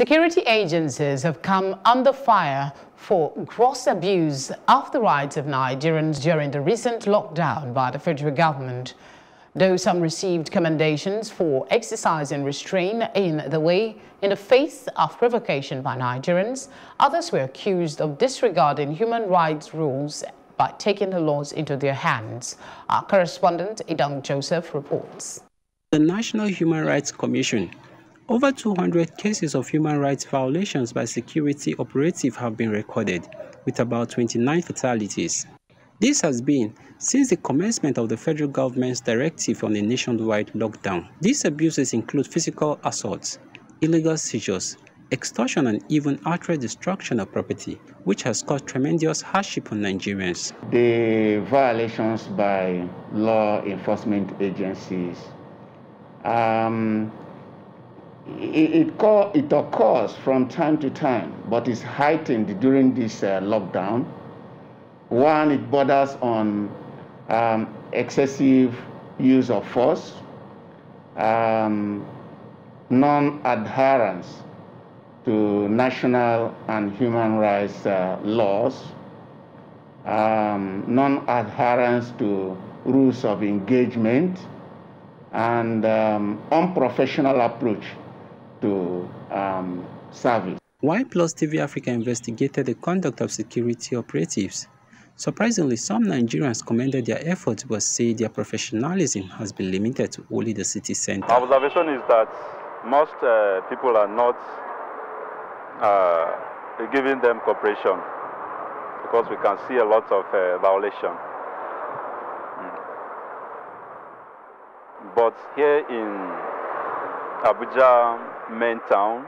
Security agencies have come under fire for gross abuse of the rights of Nigerians during the recent lockdown by the federal government. Though some received commendations for exercising restraint in the face of provocation by Nigerians, others were accused of disregarding human rights rules by taking the laws into their hands. Our correspondent Idong Joseph reports. The National Human Rights Commission. Over 200 cases of human rights violations by security operatives have been recorded, with about 29 fatalities. This has been since the commencement of the federal government's directive on a nationwide lockdown. These abuses include physical assaults, illegal seizures, extortion, and even outright destruction of property, which has caused tremendous hardship on Nigerians. The violations by law enforcement agencies, it occurs from time to time, but is heightened during this lockdown. One, it borders on excessive use of force, non-adherence to national and human rights laws, non-adherence to rules of engagement, and unprofessional approach to service. Why Plus TV Africa investigated the conduct of security operatives? Surprisingly, some Nigerians commended their efforts but say their professionalism has been limited to only the city center. Our observation is that most people are not giving them cooperation, because we can see a lot of violation. But here in Abuja main town,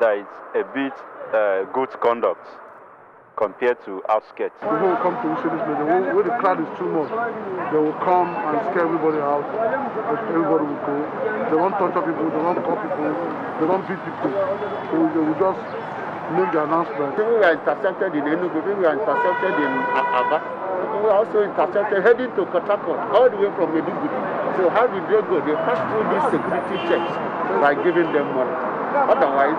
there is a bit good conduct compared to outskirts. People will come to this place, when the crowd is too much, they will come and scare everybody out, everybody will go. They won't torture people, they won't call people, they won't beat people. So they will just make the announcement. People were intercepted in Enugu, people were intercepted in Aba, people were also intercepted heading to Katsina, all the way from Enugu. So how did they go? They passed through these security checks by giving them money. Otherwise,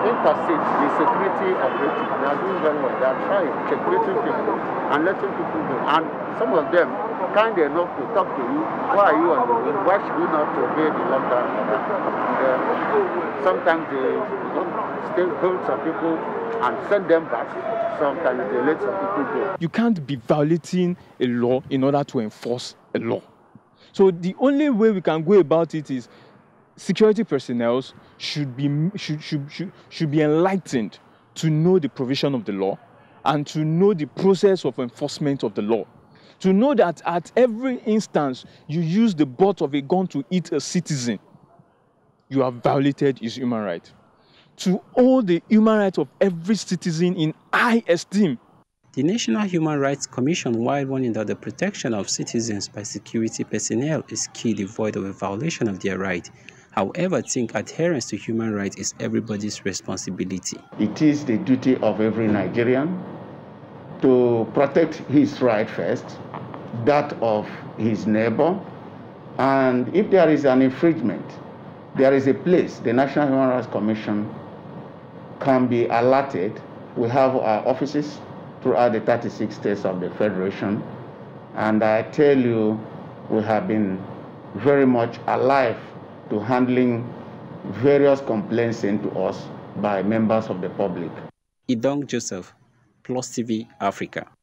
intercedes the security operative. They are doing very well. They are trying, secreting people and letting people go. And some of them kind enough to talk to you. Why are you on the road? Why should you not obey the lockdown? Sometimes they take hold of people and send them back. Sometimes they let some people go. You can't be violating a law in order to enforce a law. So the only way we can go about it is security personnel should be enlightened to know the provision of the law and to know the process of enforcement of the law. To know that at every instance you use the butt of a gun to hit a citizen, you have violated his human right. To hold the human rights of every citizen in high esteem. The National Human Rights Commission, while warning that the protection of citizens by security personnel is key, devoid of a violation of their right, however, think adherence to human rights is everybody's responsibility. It is the duty of every Nigerian to protect his right first, that of his neighbor, and if there is an infringement, there is a place the National Human Rights Commission can be alerted. We have our offices throughout the 36 states of the Federation, and I tell you, we have been very much alive to handling various complaints sent to us by members of the public. Idong Joseph, Plus TV Africa.